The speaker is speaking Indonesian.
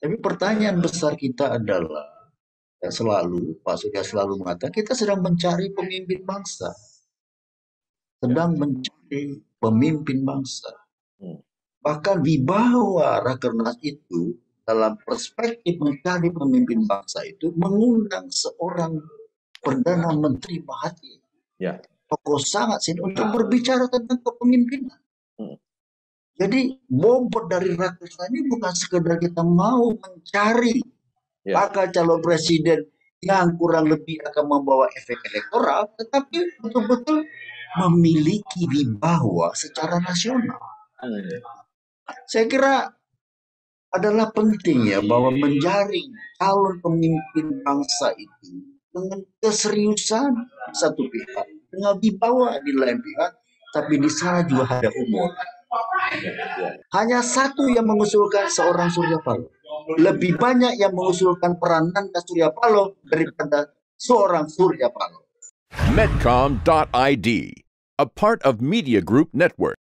Tapi pertanyaan besar kita adalah, ya selalu, Pak Surya selalu mengatakan, kita sedang mencari pemimpin bangsa. Sedang mencari pemimpin bangsa. Bahkan wibawa Rakernas itu, dalam perspektif mencari pemimpin bangsa itu, mengundang seorang Perdana Menteri Mahathir. Ya. Tokoh sangat sini untuk berbicara tentang kepemimpinan. Jadi bobot dari Rakernas ini bukan sekedar kita mau mencari bakal calon presiden yang kurang lebih akan membawa efek elektoral, tetapi betul-betul memiliki wibawa secara nasional. Saya kira adalah penting ya bahwa menjaring calon pemimpin bangsa itu dengan keseriusan satu pihak, dengan wibawa di lain pihak, tapi di sana juga ada umur. Hanya satu yang mengusulkan seorang Surya Paloh. Lebih banyak yang mengusulkan peranan Surya Paloh daripada seorang Surya Paloh. Medcom.id, a part of Media Group Network.